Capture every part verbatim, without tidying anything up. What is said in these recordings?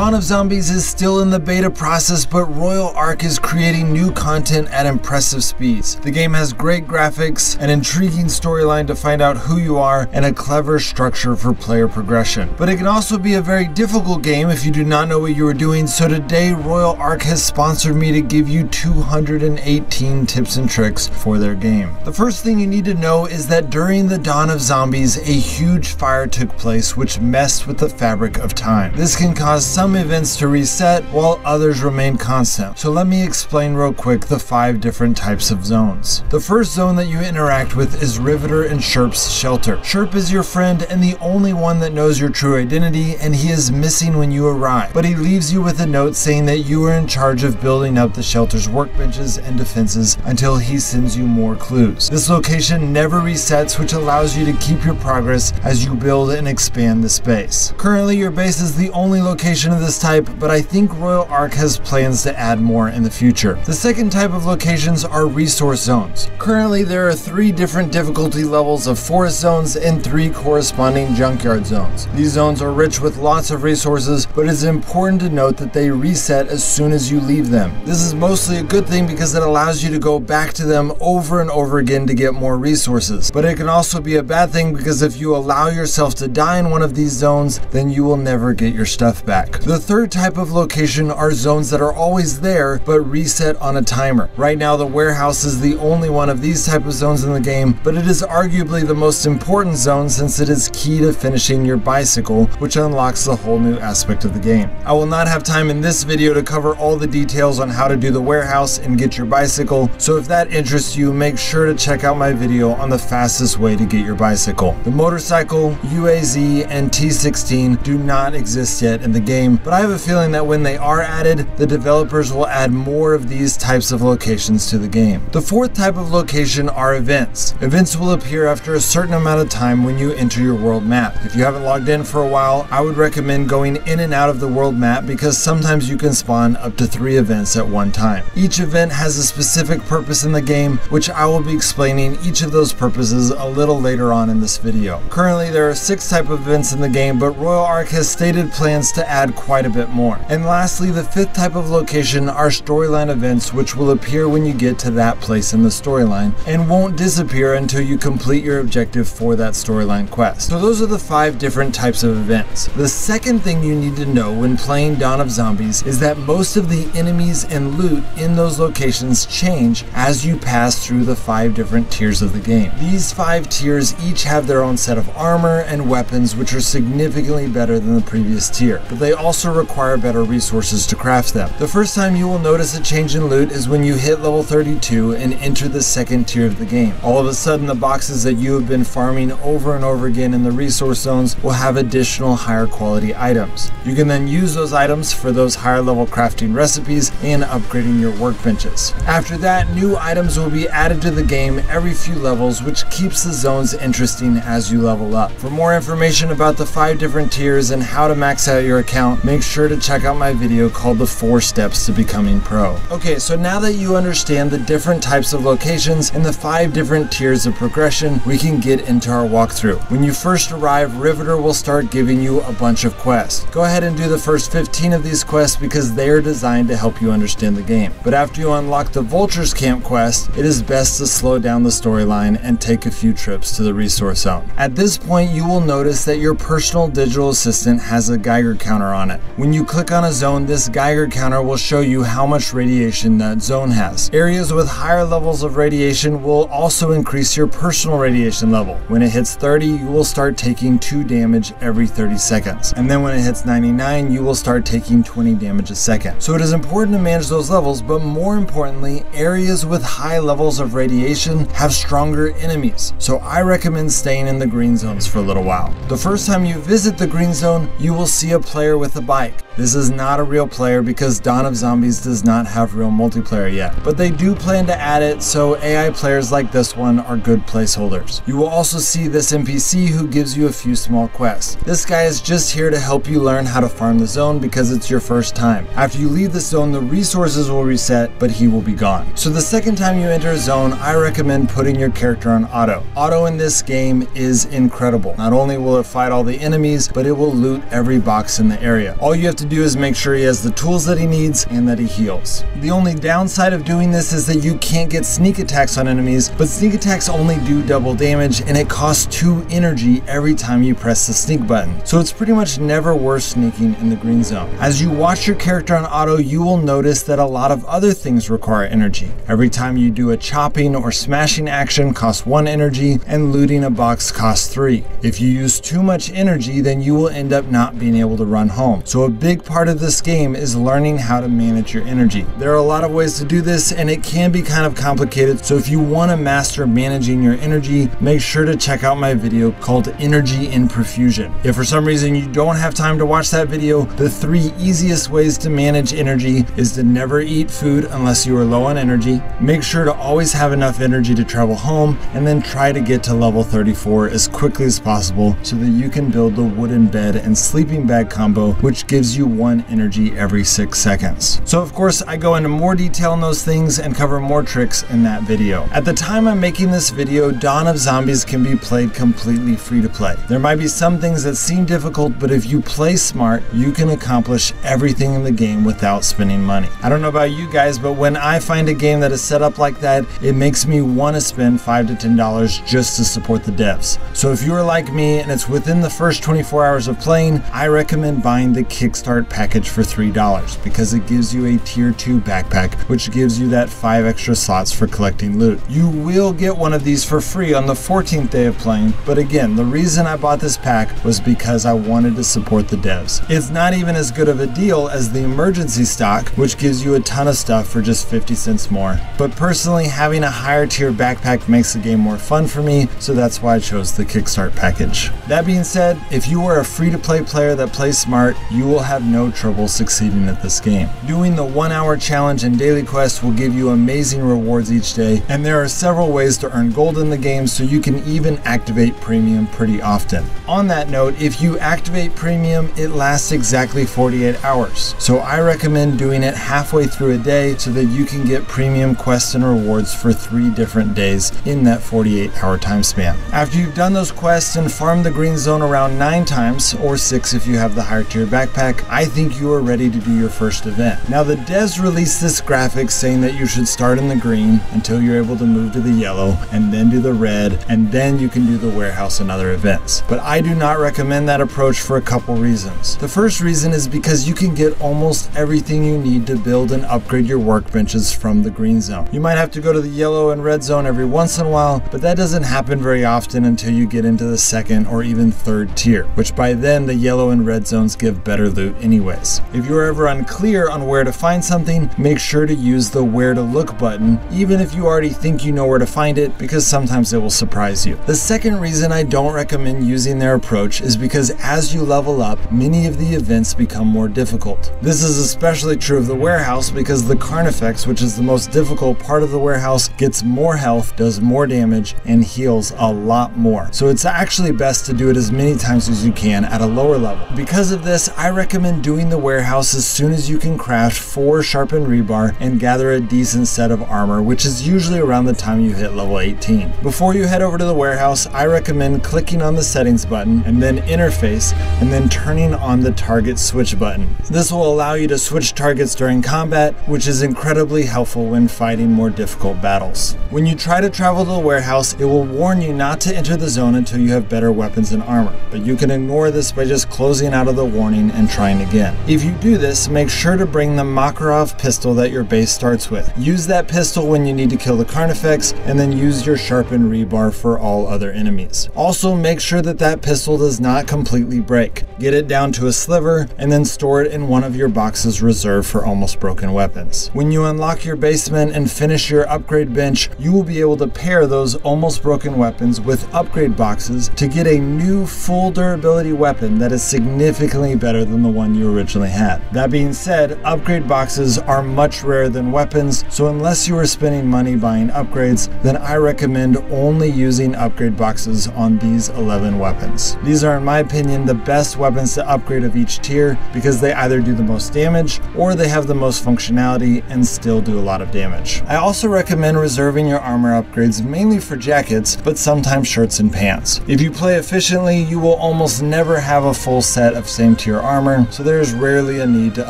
Dawn of Zombies is still in the beta process, but Royal Ark is creating new content at impressive speeds. The game has great graphics, an intriguing storyline to find out who you are, and a clever structure for player progression. But it can also be a very difficult game if you do not know what you are doing, so today Royal Ark has sponsored me to give you two hundred eighteen tips and tricks for their game. The first thing you need to know is that during the Dawn of Zombies, a huge fire took place which messed with the fabric of time. This can cause some events to reset while others remain constant. So let me explain real quick the five different types of zones. The first zone that you interact with is Riveter and Sherp's shelter. Sherp is your friend and the only one that knows your true identity, and he is missing when you arrive, but he leaves you with a note saying that you are in charge of building up the shelter's workbenches and defenses until he sends you more clues. This location never resets, which allows you to keep your progress as you build and expand the space. Currently your base is the only location of this type, but I think Royal Ark has plans to add more in the future. The second type of locations are resource zones. Currently there are three different difficulty levels of forest zones and three corresponding junkyard zones. These zones are rich with lots of resources, but it's important to note that they reset as soon as you leave them. This is mostly a good thing because it allows you to go back to them over and over again to get more resources, but it can also be a bad thing because if you allow yourself to die in one of these zones, then you will never get your stuff back. The third type of location are zones that are always there but reset on a timer. Right now the warehouse is the only one of these type of zones in the game, but it is arguably the most important zone since it is key to finishing your bicycle, which unlocks a whole new aspect of the game. I will not have time in this video to cover all the details on how to do the warehouse and get your bicycle, so if that interests you, make sure to check out my video on the fastest way to get your bicycle. The motorcycle, U A Z, and T sixteen do not exist yet in the game, but I have a feeling that when they are added, the developers will add more of these types of locations to the game. The fourth type of location are events. Events will appear after a certain amount of time when you enter your world map. If you haven't logged in for a while, I would recommend going in and out of the world map because sometimes you can spawn up to three events at one time. Each event has a specific purpose in the game, which I will be explaining each of those purposes a little later on in this video. Currently there are six type of events in the game, but Royal Ark has stated plans to add quite a bit more. And lastly, the fifth type of location are storyline events, which will appear when you get to that place in the storyline and won't disappear until you complete your objective for that storyline quest. So those are the five different types of events. The second thing you need to know when playing Dawn of Zombies is that most of the enemies and loot in those locations change as you pass through the five different tiers of the game. These five tiers each have their own set of armor and weapons, which are significantly better than the previous tier, but they also require better resources to craft them. The first time you will notice a change in loot is when you hit level thirty-two and enter the second tier of the game. All of a sudden the boxes that you have been farming over and over again in the resource zones will have additional higher quality items. You can then use those items for those higher level crafting recipes and upgrading your workbenches. After that, new items will be added to the game every few levels, which keeps the zones interesting as you level up. For more information about the five different tiers and how to max out your account, make sure to check out my video called The Four Steps to Becoming Pro. Okay, so now that you understand the different types of locations and the five different tiers of progression, we can get into our walkthrough. When you first arrive, Riveter will start giving you a bunch of quests. Go ahead and do the first fifteen of these quests because they are designed to help you understand the game. But after you unlock the Vultures Camp quest, it is best to slow down the storyline and take a few trips to the resource zone. At this point, you will notice that your personal digital assistant has a Geiger counter on it. When you click on a zone, this Geiger counter will show you how much radiation that zone has. Areas with higher levels of radiation will also increase your personal radiation level. When it hits thirty, you will start taking two damage every thirty seconds. And then when it hits ninety-nine, you will start taking twenty damage a second. So it is important to manage those levels, but more importantly, areas with high levels of radiation have stronger enemies. So I recommend staying in the green zones for a little while. The first time you visit the green zone, you will see a player with a bike. This is not a real player because Dawn of Zombies does not have real multiplayer yet, but they do plan to add it, so A I players like this one are good placeholders. You will also see this N P C who gives you a few small quests. This guy is just here to help you learn how to farm the zone because it's your first time. After you leave the zone, the resources will reset, but he will be gone. So the second time you enter a zone, I recommend putting your character on auto. Auto in this game is incredible. Not only will it fight all the enemies, but it will loot every box in the area. area. All you have to do is make sure he has the tools that he needs and that he heals. The only downside of doing this is that you can't get sneak attacks on enemies, but sneak attacks only do double damage and it costs two energy every time you press the sneak button. So it's pretty much never worth sneaking in the green zone. As you watch your character on auto, you will notice that a lot of other things require energy. Every time you do a chopping or smashing action costs one energy and looting a box costs three. If you use too much energy, then you will end up not being able to run home. So a big part of this game is learning how to manage your energy. There are a lot of ways to do this and it can be kind of complicated. So if you want to master managing your energy, make sure to check out my video called Energy in Profusion. If for some reason you don't have time to watch that video, the three easiest ways to manage energy is to never eat food unless you are low on energy. Make sure to always have enough energy to travel home and then try to get to level thirty-four as quickly as possible so that you can build the wooden bed and sleeping bag combo, which gives you one energy every six seconds. So of course I go into more detail on those things and cover more tricks in that video. At the time I'm making this video, Dawn of Zombies can be played completely free to play. There might be some things that seem difficult, but if you play smart, you can accomplish everything in the game without spending money. I don't know about you guys, but when I find a game that is set up like that, it makes me want to spend five to ten dollars just to support the devs. So if you are like me and it's within the first twenty-four hours of playing, I recommend buying the Kickstart package for three dollars because it gives you a tier two backpack, which gives you that five extra slots for collecting loot. You will get one of these for free on the fourteenth day of playing, but again, the reason I bought this pack was because I wanted to support the devs. It's not even as good of a deal as the emergency stock, which gives you a ton of stuff for just fifty cents more, but personally having a higher tier backpack makes the game more fun for me, so that's why I chose the Kickstart package. That being said, if you are a free-to-play player that plays smart, you will have no trouble succeeding at this game. Doing the one-hour challenge and daily quest will give you amazing rewards each day, and there are several ways to earn gold in the game, so you can even activate premium pretty often. On that note, if you activate premium, it lasts exactly forty-eight hours, so I recommend doing it halfway through a day so that you can get premium quests and rewards for three different days in that forty-eight hour time span. After you've done those quests and farmed the green zone around nine times, or six if you have the higher tier backpack, I think you are ready to do your first event. Now the devs released this graphic saying that you should start in the green until you're able to move to the yellow and then do the red, and then you can do the warehouse and other events. But I do not recommend that approach for a couple reasons. The first reason is because you can get almost everything you need to build and upgrade your workbenches from the green zone. You might have to go to the yellow and red zone every once in a while, but that doesn't happen very often until you get into the second or even third tier, which by then the yellow and red zones give better loot anyways. If you're ever unclear on where to find something, make sure to use the where to look button, even if you already think you know where to find it, because sometimes it will surprise you. The second reason I don't recommend using their approach is because as you level up, many of the events become more difficult. This is especially true of the warehouse because the Carnifex, which is the most difficult part of the warehouse, gets more health, does more damage, and heals a lot more. So it's actually best to do it as many times as you can at a lower level. Because of this, I recommend doing the warehouse as soon as you can craft four sharpened rebar and gather a decent set of armor, which is usually around the time you hit level eighteen. Before you head over to the warehouse, I recommend clicking on the settings button and then interface, and then turning on the target switch button. This will allow you to switch targets during combat, which is incredibly helpful when fighting more difficult battles. When you try to travel to the warehouse, it will warn you not to enter the zone until you have better weapons and armor, but you can ignore this by just closing out of the warning and trying again. If you do this, make sure to bring the Makarov pistol that your base starts with. Use that pistol when you need to kill the Carnifex, and then use your sharpened rebar for all other enemies. Also, make sure that that pistol does not completely break. Get it down to a sliver, and then store it in one of your boxes reserved for almost broken weapons. When you unlock your basement and finish your upgrade bench, you will be able to pair those almost broken weapons with upgrade boxes to get a new full durability weapon that is significantly better than the one you originally had. That being said, upgrade boxes are much rarer than weapons, so unless you are spending money buying upgrades, then I recommend only using upgrade boxes on these eleven weapons. These are, in my opinion, the best weapons to upgrade of each tier because they either do the most damage or they have the most functionality and still do a lot of damage. I also recommend reserving your armor upgrades mainly for jackets, but sometimes shirts and pants. If you play efficiently, you will almost never have a full set of same tier or armor, so there's rarely a need to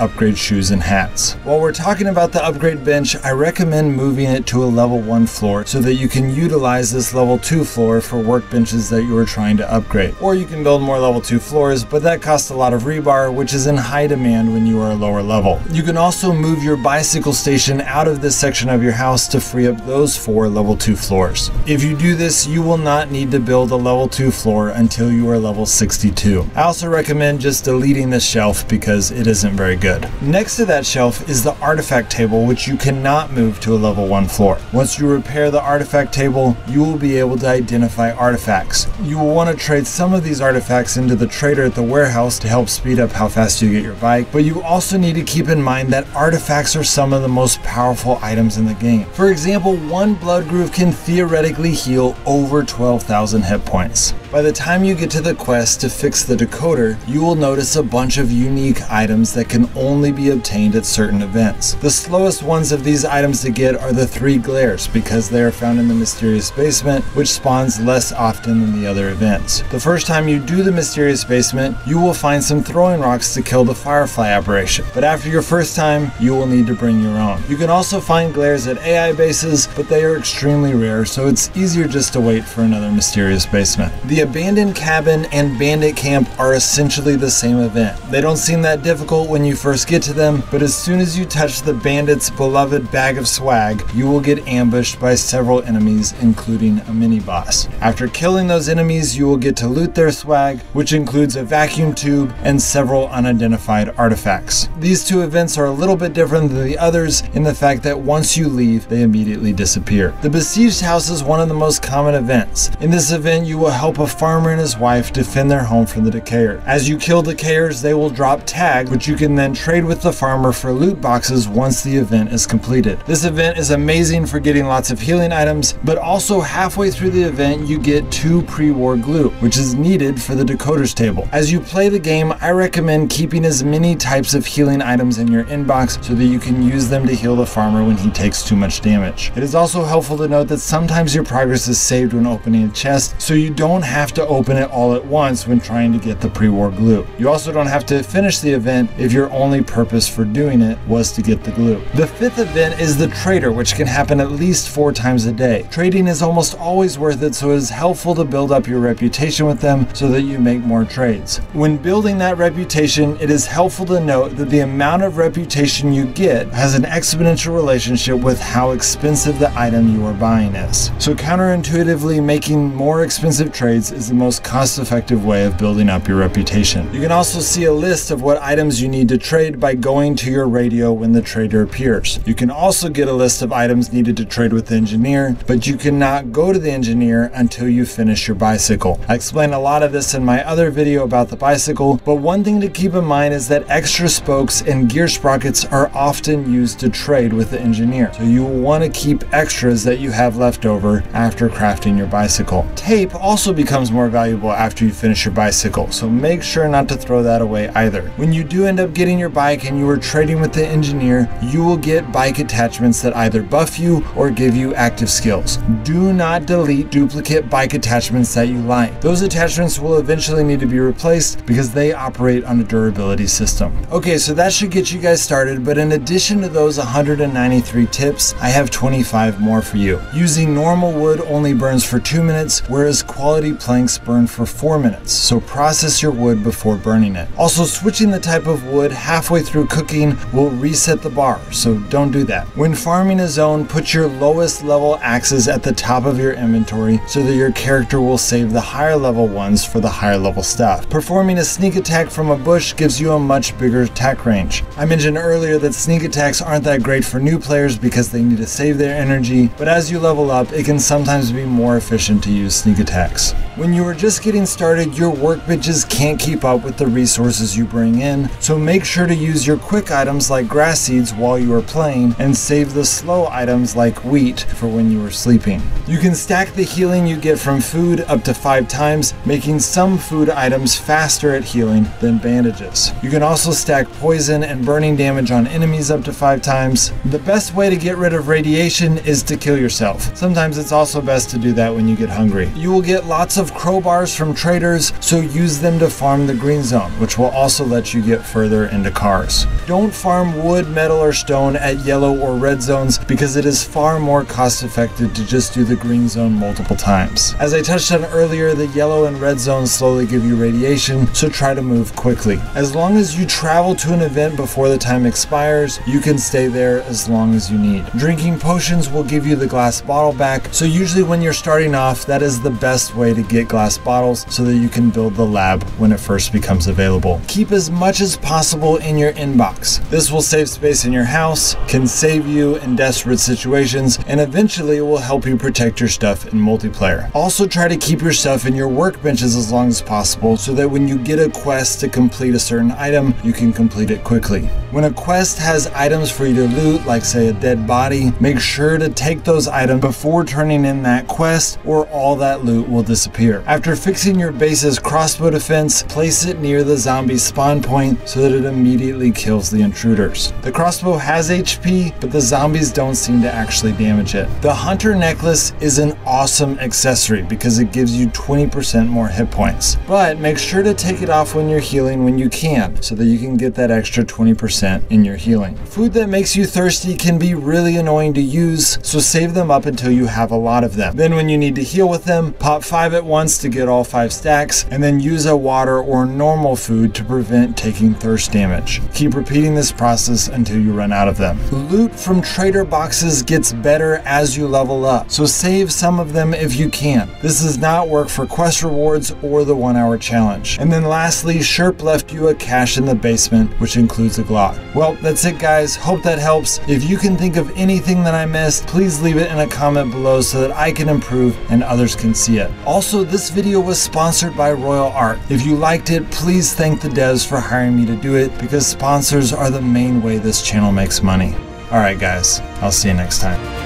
upgrade shoes and hats. While we're talking about the upgrade bench, I recommend moving it to a level one floor so that you can utilize this level two floor for workbenches that you are trying to upgrade. Or you can build more level two floors, but that costs a lot of rebar, which is in high demand when you are a lower level. You can also move your bicycle station out of this section of your house to free up those four level two floors. If you do this, you will not need to build a level two floor until you are level sixty-two. I also recommend just deleting this shelf because it isn't very good. Next to that shelf is the artifact table, which you cannot move to a level one floor. Once you repair the artifact table, you will be able to identify artifacts. You will want to trade some of these artifacts into the trader at the warehouse to help speed up how fast you get your bike, but you also need to keep in mind that artifacts are some of the most powerful items in the game. For example, one blood groove can theoretically heal over twelve thousand hit points. By the time you get to the quest to fix the decoder, you will notice a bunch of unique items that can only be obtained at certain events. The slowest ones of these items to get are the three glares because they are found in the mysterious basement, which spawns less often than the other events. The first time you do the mysterious basement, you will find some throwing rocks to kill the firefly aberration, but after your first time, you will need to bring your own. You can also find glares at A I bases, but they are extremely rare, so it's easier just to wait for another mysterious basement. The abandoned cabin and bandit camp are essentially the same event. They don't seem that difficult when you first get to them, but as soon as you touch the bandit's beloved bag of swag, you will get ambushed by several enemies, including a mini boss. After killing those enemies, you will get to loot their swag, which includes a vacuum tube and several unidentified artifacts. These two events are a little bit different than the others in the fact that once you leave, they immediately disappear. The besieged house is one of the most common events. In this event, you will help a farmer and his wife defend their home from the decayer. As you kill decayers, they will drop tags, which you can then trade with the farmer for loot boxes once the event is completed. This event is amazing for getting lots of healing items, but also halfway through the event, you get two pre-war glue, which is needed for the decoders table. As you play the game, I recommend keeping as many types of healing items in your inbox so that you can use them to heal the farmer when he takes too much damage. It is also helpful to note that sometimes your progress is saved when opening a chest, so you don't have to open it all at once when trying to get the pre-war glue. You also don't have to finish the event if your only purpose for doing it was to get the glue. The fifth event is the trader, which can happen at least four times a day. Trading is almost always worth it, so it is helpful to build up your reputation with them so that you make more trades. When building that reputation, it is helpful to note that the amount of reputation you get has an exponential relationship with how expensive the item you are buying is. So counterintuitively, making more expensive trades is the most cost-effective way of building up your reputation. You can also see a list of what items you need to trade by going to your radio when the trader appears. You can also get a list of items needed to trade with the engineer, but you cannot go to the engineer until you finish your bicycle. I explained a lot of this in my other video about the bicycle, but one thing to keep in mind is that extra spokes and gear sprockets are often used to trade with the engineer, so you will want to keep extras that you have left over after crafting your bicycle. Tape also becomes more valuable after you finish your bicycle, so make sure not to throw that away either. When you do end up getting your bike and you are trading with the engineer, you will get bike attachments that either buff you or give you active skills. Do not delete duplicate bike attachments that you like. Those attachments will eventually need to be replaced because they operate on a durability system. Okay, so that should get you guys started, but in addition to those one hundred ninety-three tips, I have twenty-five more for you. Using normal wood only burns for two minutes, whereas quality planks burn for four minutes, so process your wood before burning it. Also, switching the type of wood halfway through cooking will reset the bar, so don't do that. When farming a zone, put your lowest level axes at the top of your inventory so that your character will save the higher level ones for the higher level stuff. Performing a sneak attack from a bush gives you a much bigger attack range. I mentioned earlier that sneak attacks aren't that great for new players because they need to save their energy, but as you level up, it can sometimes be more efficient to use sneak attacks. When you are just getting started, your workbenches can't keep up with the resources you bring in, so make sure to use your quick items like grass seeds while you are playing and save the slow items like wheat for when you are sleeping. You can stack the healing you get from food up to five times, making some food items faster at healing than bandages. You can also stack poison and burning damage on enemies up to five times. The best way to get rid of radiation is to kill yourself. Sometimes it's also best to do that when you get hungry. You will get lots of of crowbars from traders, so use them to farm the green zone, which will also let you get further into cars. Don't farm wood, metal, or stone at yellow or red zones because it is far more cost effective to just do the green zone multiple times. As I touched on earlier, the yellow and red zones slowly give you radiation, so try to move quickly. As long as you travel to an event before the time expires, you can stay there as long as you need. Drinking potions will give you the glass bottle back, so usually when you're starting off, that is the best way to get glass bottles so that you can build the lab when it first becomes available. Keep as much as possible in your inbox. This will save space in your house, can save you in desperate situations, and eventually it will help you protect your stuff in multiplayer. Also try to keep your stuff in your workbenches as long as possible so that when you get a quest to complete a certain item, you can complete it quickly. When a quest has items for you to loot, like say a dead body, make sure to take those items before turning in that quest or all that loot will disappear. After fixing your base's crossbow defense, place it near the zombie spawn point so that it immediately kills the intruders. The crossbow has H P, but the zombies don't seem to actually damage it. The hunter necklace is an awesome accessory because it gives you twenty percent more hit points, but make sure to take it off when you're healing when you can so that you can get that extra twenty percent in your healing. Food that makes you thirsty can be really annoying to use, so save them up until you have a lot of them. Then when you need to heal with them, pop five at once to get all five stacks, and then use a water or normal food to prevent taking thirst damage. Keep repeating this process until you run out of them. Loot from trader boxes gets better as you level up, so save some of them if you can. This does not work for quest rewards or the one hour challenge. And then lastly, Sherp left you a cache in the basement, which includes a Glock. Well, that's it guys, hope that helps. If you can think of anything that I missed, please leave it in a comment below so that I can improve and others can see it. Also, this video was sponsored by Royal Ark. If you liked it, please thank the devs for hiring me to do it because sponsors are the main way this channel makes money. Alright guys, I'll see you next time.